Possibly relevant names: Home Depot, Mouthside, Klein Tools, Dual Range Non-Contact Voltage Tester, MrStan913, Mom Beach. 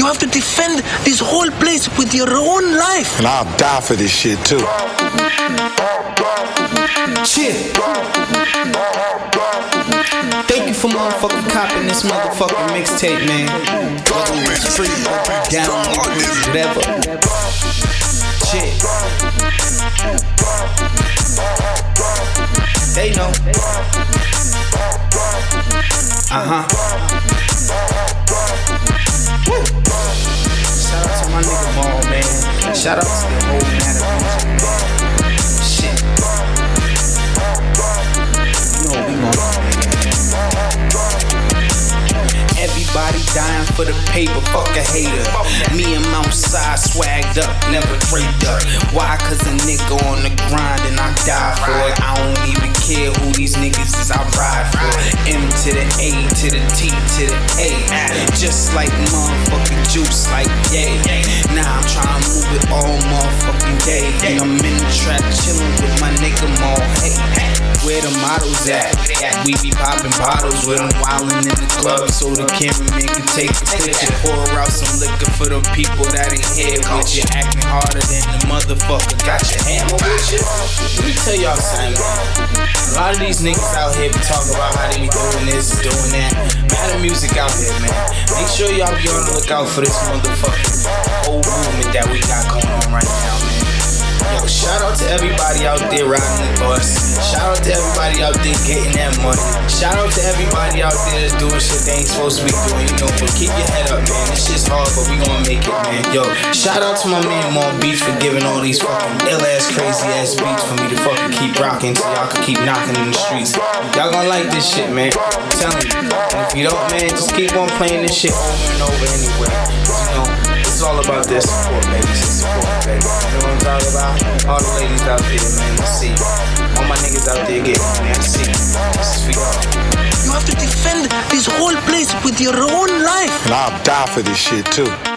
You have to defend this whole place with your own life. And I'll die for this shit, too. Shit. Thank you for motherfucking copping this motherfucking mixtape, man. Whether it's free, down, whatever. Shit. They know. Woo. Shout out to my nigga Mom, man. Shout out to the whole Mad Beach, man. Everybody dying for the paper, fuck a hater. Me and Mouthside swagged up, never draped up. Why? Cause a nigga on the grind and I die for it. I don't even care who these niggas is, I ride for it. M to the A to the T to the A. Just like motherfucking juice, like yay. Now I'm trying to move it all motherfucking day. And I'm in the trap chilling with my nigga Maul. Where the models at? We be popping bottles with them wildin' in the club, so the cameraman can take a picture. Pour out some liquor for the people that ain't here with you. Acting harder than the motherfucker got your hammer with you. Let me tell y'all something, man. A lot of these niggas out here be talking about how they be doing this, doing that. Matter music out here, man. Make sure y'all be on the lookout for this motherfucking old movement that we got going on right now, man. Yo, shout out to everybody out there riding the bus. Shout out to everybody out there getting that money. Shout out to everybody out there that's doing shit they ain't supposed to be doing, you know. But keep your head up, man. This shit's hard, but we gonna make it, man. Yo, shout out to my man Mom Beach for giving all these fucking ill-ass, crazy-ass beats for me to fucking keep rocking so y'all can keep knocking in the streets. Y'all gonna like this shit, man. I'm telling you. And if you don't, man, just keep on playing this shit over and over anyway. You know, it's all about this support, baby. It's support, baby. You know what I'm talking about? All the ladies out there, man, let's see. All my niggas out there getting, man, let's see. This is for y'all. You have to defend this whole place with your own life. And I'll die for this shit, too.